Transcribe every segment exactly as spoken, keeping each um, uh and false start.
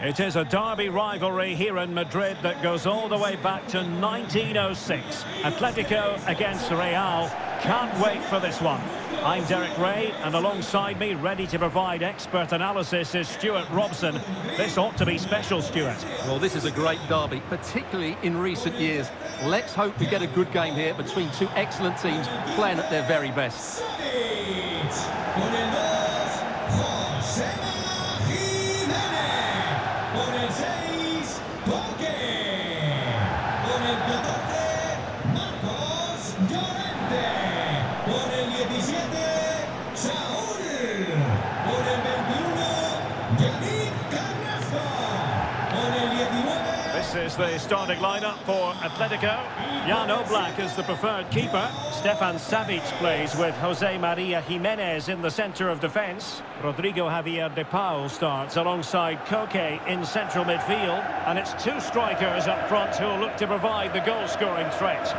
It is a derby rivalry here in Madrid that goes all the way back to nineteen oh six. Atletico against Real. Can't wait for this one. I'm Derek Ray, and alongside me, ready to provide expert analysis, is Stuart Robson. This ought to be special, Stuart. Well, this is a great derby, particularly in recent years. Let's hope we get a good game here between two excellent teams playing at their very best. Marcos Llorente, por el diecisiete, Saul, por el veintiuno, Carrasco, por el diecinueve. This is the starting lineup for Atletico. Jan Oblak is the preferred keeper. Stefan Savic plays with Jose Maria Jimenez in the centre of defence. Rodrigo Javier de Paul starts alongside Koke in central midfield. And it's two strikers up front who look to provide the goal-scoring threat.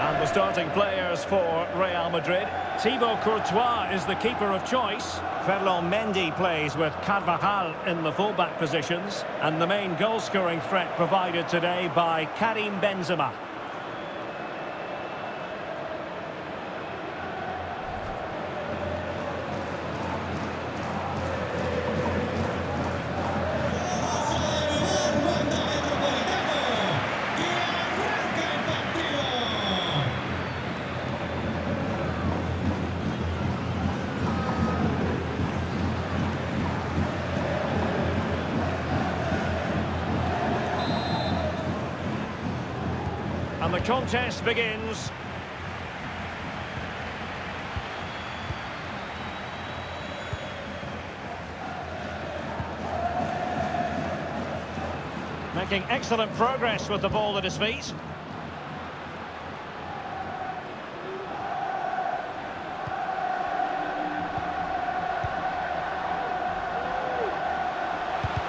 And the starting players for Real Madrid. Thibaut Courtois is the keeper of choice. Ferland Mendy plays with Carvajal in the fullback positions. And the main goal-scoring threat provided today by Karim Benzema. And the contest begins. Making excellent progress with the ball at his feet.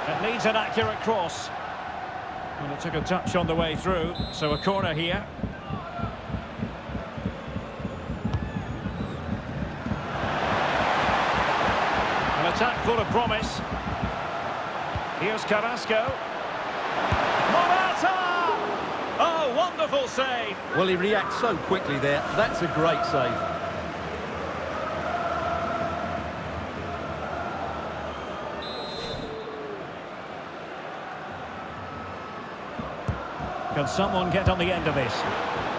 It needs an accurate cross. Well, it took a touch on the way through, so a corner here. An attack full of promise. Here's Carrasco. Morata! Oh, wonderful save! Well, he reacts so quickly there. That's a great save. Can someone get on the end of this?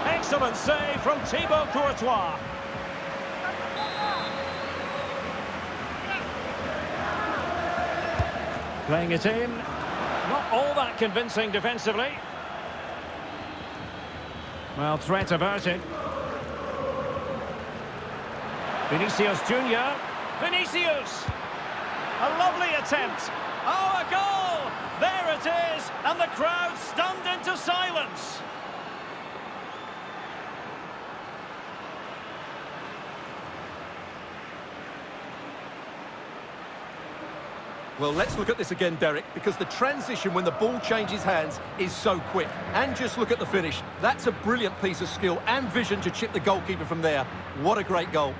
Excellent save from Thibaut Courtois. Playing it in. Not all that convincing defensively. Well, threat averted. Vinicius Junior Vinicius! A lovely attempt. Oh, a goal! There it is, and the crowd stunned into silence. Well, let's look at this again, Derek, because the transition when the ball changes hands is so quick. And just look at the finish. That's a brilliant piece of skill and vision to chip the goalkeeper from there. What a great goal.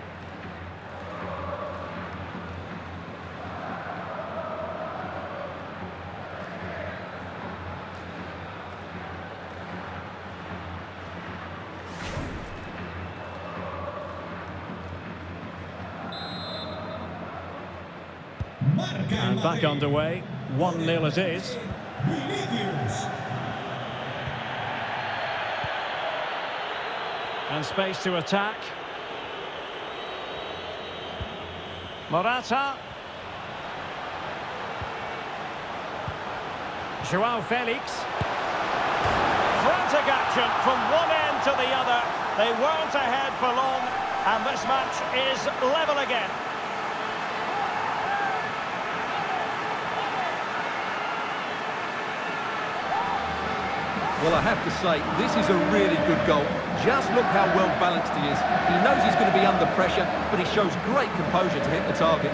And back underway, one nil it is. And space to attack. Morata. João Felix. Frantic action from one end to the other. They weren't ahead for long, and this match is level again. Well, I have to say, this is a really good goal. Just look how well balanced he is. He knows he's going to be under pressure, but he shows great composure to hit the target.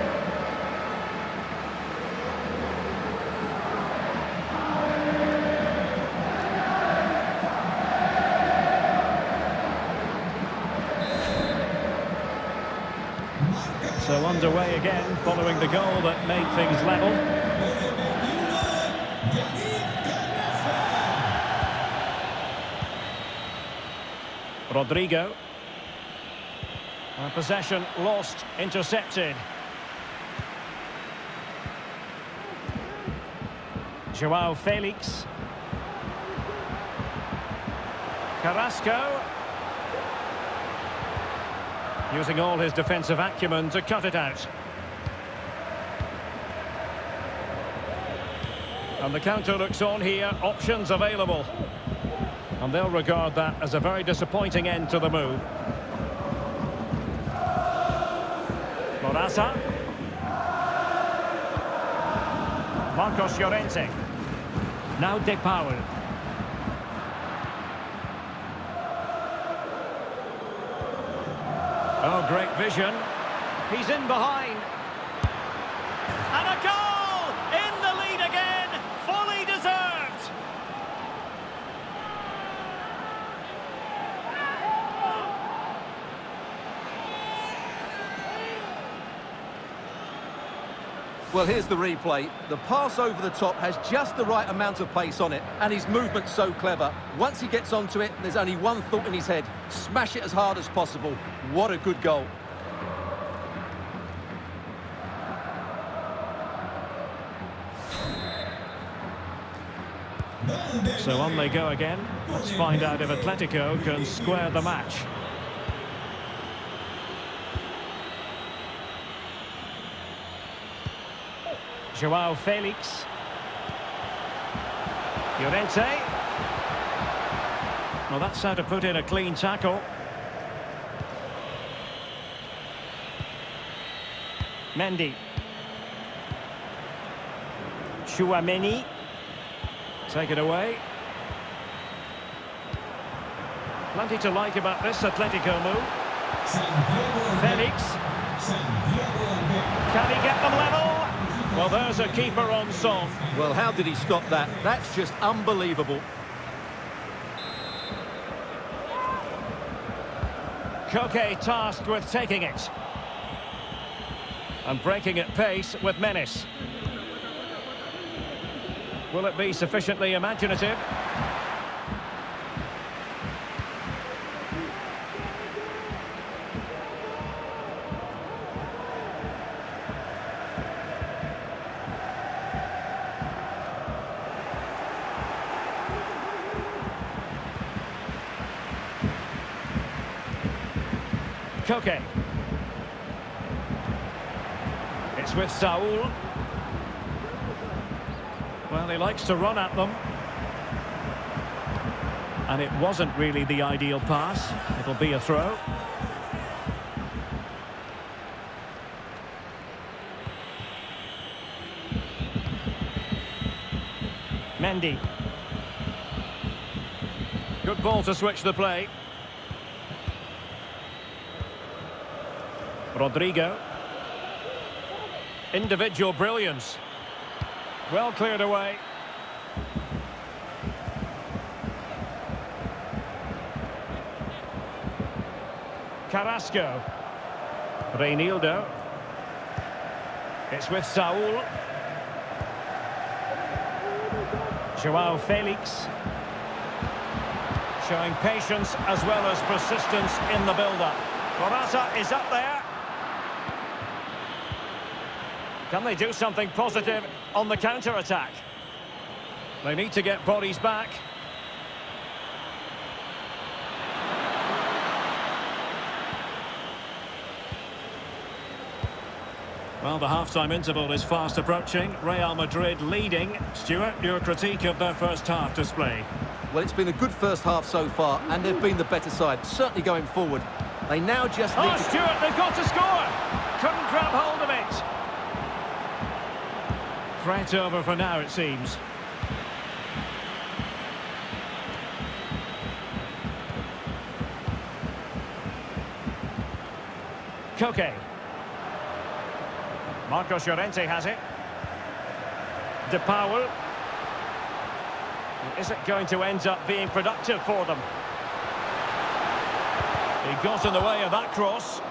So underway again following the goal that made things level. Rodrigo. And possession lost, intercepted. João Felix. Carrasco. Using all his defensive acumen to cut it out. And the counter looks on here, options available. And they'll regard that as a very disappointing end to the move. Morata. Marcos Llorente. Now De Paul. Oh, great vision. He's in behind. And a goal! In the lead again. Fully deserved. Well, here's the replay. The pass over the top has just the right amount of pace on it, and his movement's so clever. Once he gets onto it, there's only one thought in his head. Smash it as hard as possible. What a good goal. So on they go again. Let's find out if Atletico can square the match. João Felix. Llorente. Well, that's how to put in a clean tackle. Mendy. Chouameni. Take it away. Plenty to like about this Atletico move. Felix. Can he get them level? Well, there's a keeper on song. Well, how did he stop that? That's just unbelievable. Koke tasked with taking it. And breaking at pace with menace. Will it be sufficiently imaginative? Koke. It's with Saul. Well, he likes to run at them. And it wasn't really the ideal pass. It'll be a throw. Mendy. Good ball to switch the play. Rodrigo. Individual brilliance. Well cleared away. Carrasco. Reinildo. It's with Saul. João Felix. Showing patience as well as persistence in the build-up. Morata is up there. Can they do something positive on the counter-attack? They need to get bodies back. Well, the half-time interval is fast approaching. Real Madrid leading. Stuart, your critique of their first half display. Well, it's been a good first half so far, and they've been the better side, certainly going forward. They now just need... Oh, Stuart, they've got to score! Couldn't grab hold of it. Threat over for now, it seems. Koke. Marcos Llorente has it. De Paul. Is it going to end up being productive for them? He got in the way of that cross.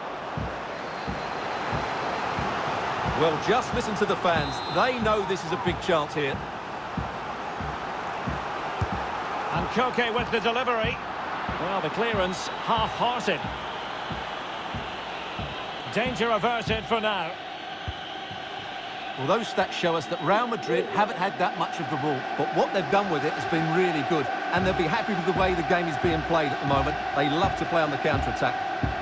Well, just listen to the fans. They know this is a big chance here. And Koke with the delivery. Well, the clearance half-hearted. Danger averted for now. Well, those stats show us that Real Madrid haven't had that much of the ball, but what they've done with it has been really good, and they'll be happy with the way the game is being played at the moment. They love to play on the counter-attack.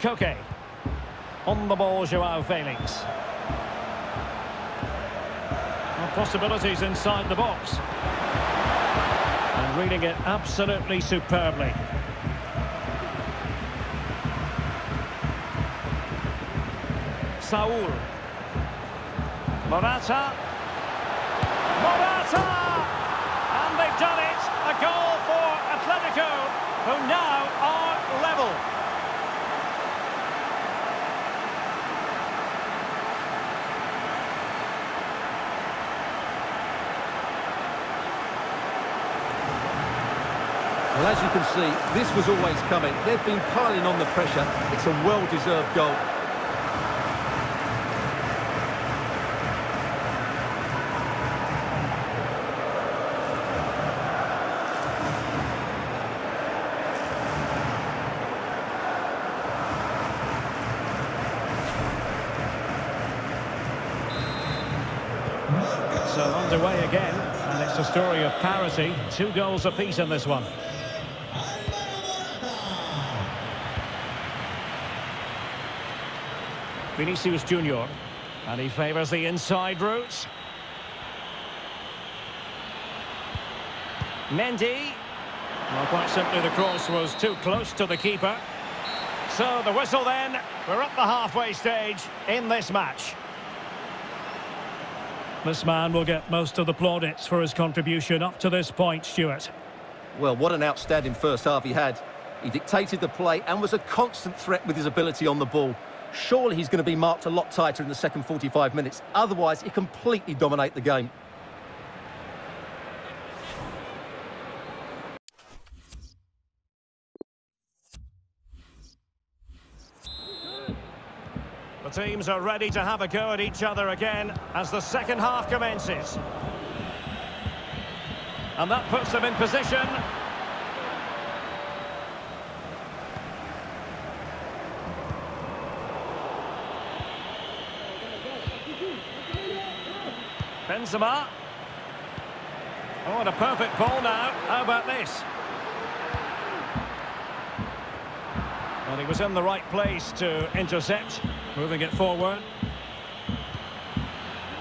Koke. On the ball, João Felix. Well, possibilities inside the box. And reading it absolutely superbly. Saul. Morata. Morata! And they've done it. A goal for Atletico, who now are level. Well, as you can see, this was always coming. They've been piling on the pressure. It's a well-deserved goal. So underway again, and it's a story of parity. Two goals apiece in this one. Vinicius Junior, and he favours the inside route. Mendy. Well, quite simply, the cross was too close to the keeper. So the whistle then. We're up the halfway stage in this match. This man will get most of the plaudits for his contribution up to this point, Stuart. Well, what an outstanding first half he had. He dictated the play and was a constant threat with his ability on the ball. Surely he's going to be marked a lot tighter in the second forty-five minutes. Otherwise, he completely dominates the game. Teams are ready to have a go at each other again as the second half commences. And that puts them in position. Benzema. Oh, and a perfect ball now. How about this? Well, he was in the right place to intercept. Moving it forward.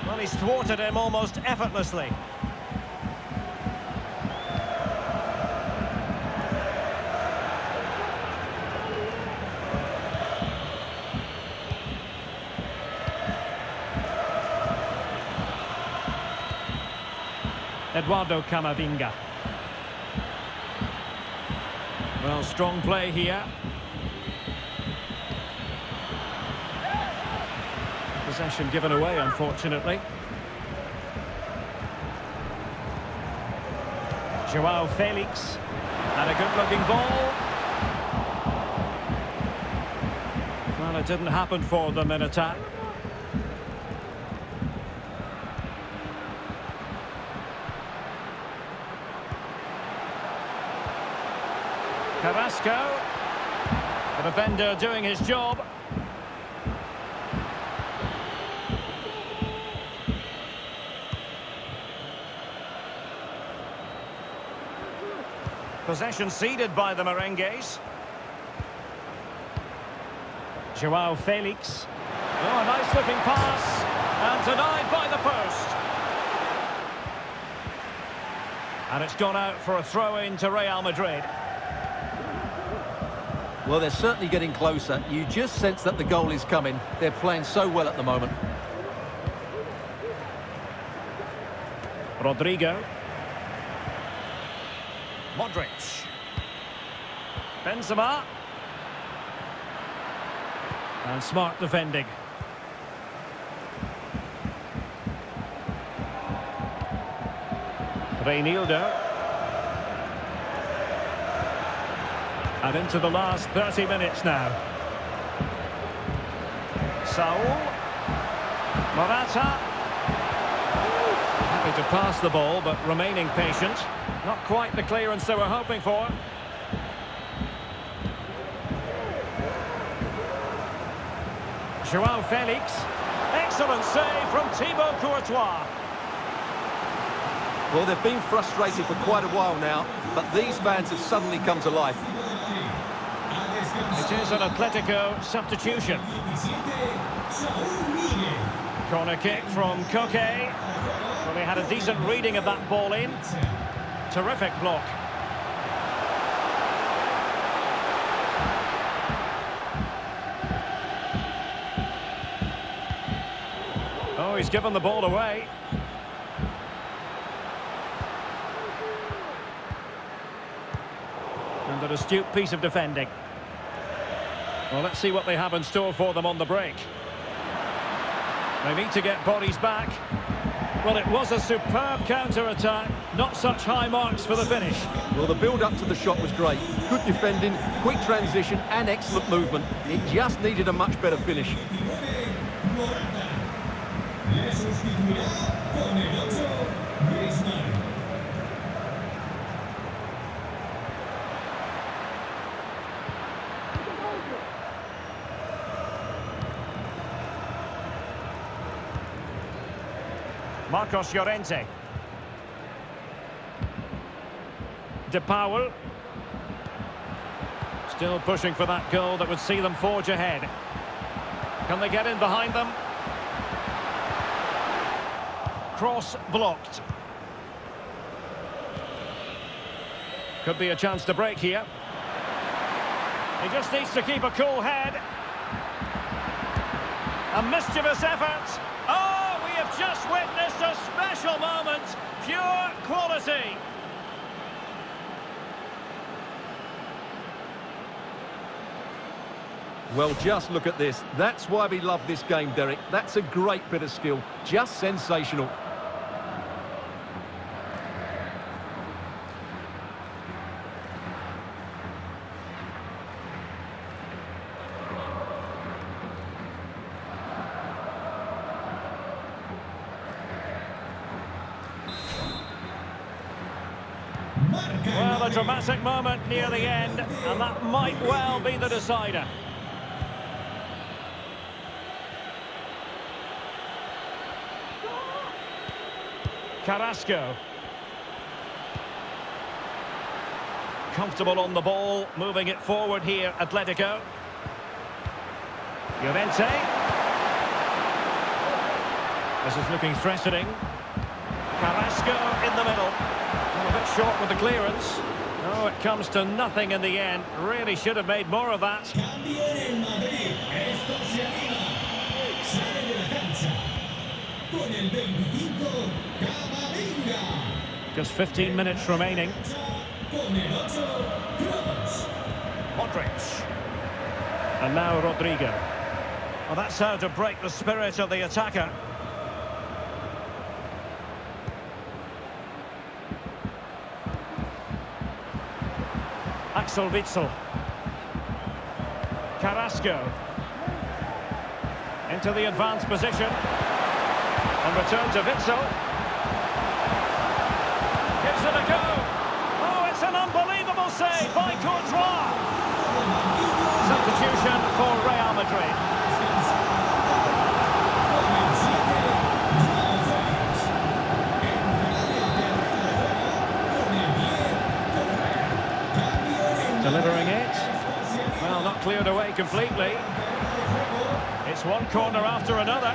Well, he's thwarted him almost effortlessly. Eduardo Camavinga. Well, strong play here. Possession given away, unfortunately. João Felix, and a good-looking ball. Well, it didn't happen for them in attack. Carrasco, the defender doing his job. Possession ceded by the merengues. João Felix. Oh, a nice looking pass. And denied by the post. And it's gone out for a throw-in to Real Madrid. Well, they're certainly getting closer. You just sense that the goal is coming. They're playing so well at the moment. Rodrigo. Modric. Benzema. And smart defending. Reinildo. And into the last thirty minutes now. Saul. Morata. Happy to pass the ball, but remaining patient. Not quite the clearance they were hoping for. João Felix. Excellent save from Thibaut Courtois. Well, they've been frustrated for quite a while now, but these fans have suddenly come to life. It is an Atletico substitution. Corner kick from Koke. Well, he had a decent reading of that ball in. Terrific block. Oh, he's given the ball away. And an astute piece of defending. Well, let's see what they have in store for them on the break. They need to get bodies back. Well, it was a superb counter-attack. Not such high marks for the finish. Well, the build-up to the shot was great. Good defending, quick transition and excellent movement. It just needed a much better finish. Marcos Llorente. De Paul. Still pushing for that goal that would see them forge ahead. Can they get in behind them? Cross blocked. Could be a chance to break here. He just needs to keep a cool head. A mischievous effort. Oh, we have just witnessed a special moment. Pure quality. Well, just look at this. That's why we love this game, Derek. That's a great bit of skill. Just sensational. Well, a dramatic moment near the end, and that might well be the decider. Carrasco. Comfortable on the ball, moving it forward here, Atletico. Llorente. This is looking threatening. Carrasco in the middle. A bit short with the clearance. Oh, it comes to nothing in the end. Really should have made more of that. Just fifteen minutes remaining. Modric. And now Rodrigo. Well, that's how to break the spirit of the attacker. Axel Witsel. Carrasco. Into the advanced position. And return to Witsel. Gives it a go. Oh, it's an unbelievable save by Courtois. Substitution for Real Madrid. Delivering it. Well, not cleared away completely. It's one corner after another.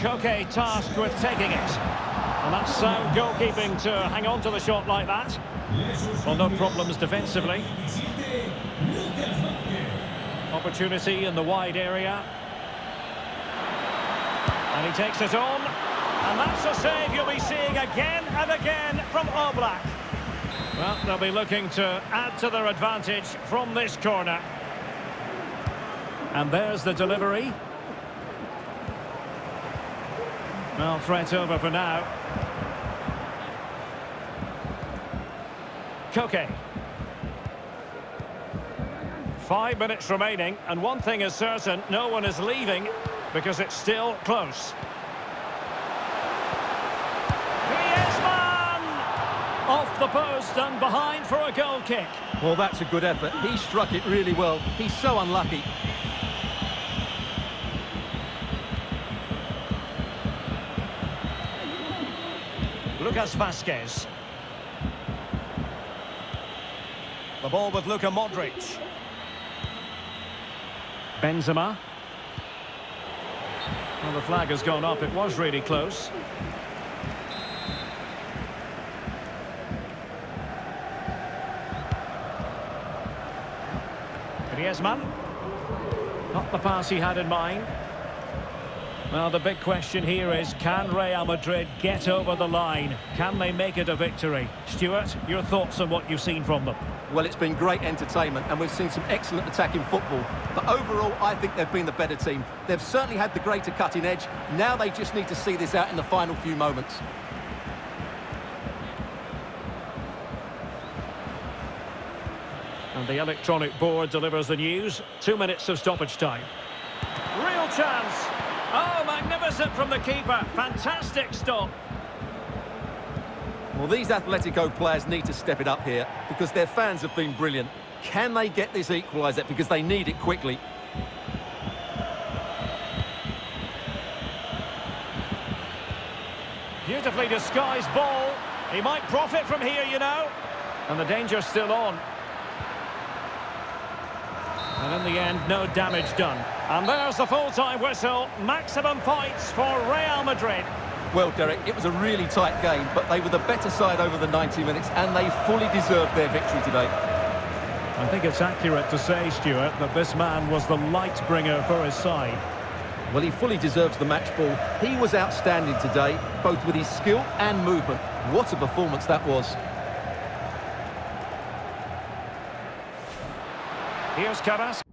Koke tasked with taking it, and that's sound goalkeeping to hang on to the shot like that. Well, no problems defensively. Opportunity in the wide area, and he takes it on, and that's a save you'll be seeing again and again from Oblak. Well, they'll be looking to add to their advantage from this corner. And there's the delivery. Well, threat over for now. Koke. Five minutes remaining, and one thing is certain, no one is leaving because it's still close. Off the post and behind for a goal kick. Well, that's a good effort. He struck it really well. He's so unlucky. Lucas Vazquez. The ball with Luka Modric. Benzema. Well, the flag has gone up. It was really close. Griezmann, not the pass he had in mind. Well, the big question here is, can Real Madrid get over the line? Can they make it a victory? Stuart, your thoughts on what you've seen from them? Well, it's been great entertainment, and we've seen some excellent attacking football. But overall, I think they've been the better team. They've certainly had the greater cutting edge. Now they just need to see this out in the final few moments. And the electronic board delivers the news. Two minutes of stoppage time. Real chance. Oh, magnificent from the keeper. Fantastic stop. Well, these Atletico players need to step it up here because their fans have been brilliant. Can they get this equaliser? Because they need it quickly. Beautifully disguised ball. He might profit from here, you know. And the danger's still on. And in the end, no damage done. And there's the full-time whistle. Maximum points for Real Madrid. Well, Derek, it was a really tight game, but they were the better side over the ninety minutes, and they fully deserved their victory today. I think it's accurate to say, Stuart, that this man was the light-bringer for his side. Well, he fully deserves the match ball. He was outstanding today, both with his skill and movement. What a performance that was. Here's Carrasco.